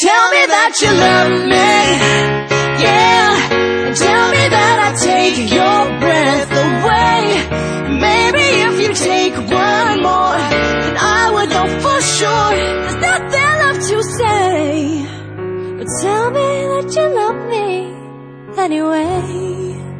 Tell me that you love me, yeah. And tell me that I take your breath away. Maybe if you take one more, then I would know for sure there's nothing left to say. But tell me that you love me anyway.